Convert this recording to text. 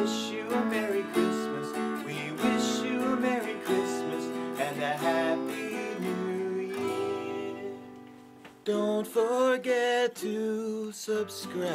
wish you a Merry Christmas. We wish you a Merry Christmas and a Happy New Year. Don't forget to subscribe.